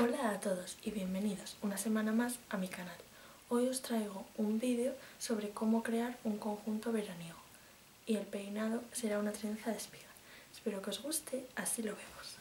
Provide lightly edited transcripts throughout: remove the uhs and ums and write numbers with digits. Hola a todos y bienvenidos una semana más a mi canal. Hoy os traigo un vídeo sobre cómo crear un conjunto veraniego y el peinado será una trenza de espiga. Espero que os guste, así lo vemos.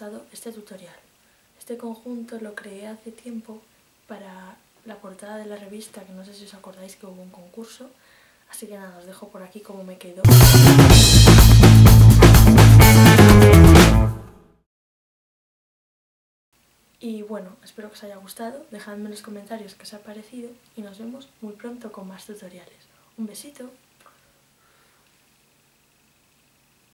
gustado este tutorial. Este conjunto lo creé hace tiempo para la portada de la revista, que no sé si os acordáis que hubo un concurso. Así que nada, os dejo por aquí cómo me quedó. Y bueno, espero que os haya gustado, dejadme en los comentarios qué os ha parecido y nos vemos muy pronto con más tutoriales. Un besito.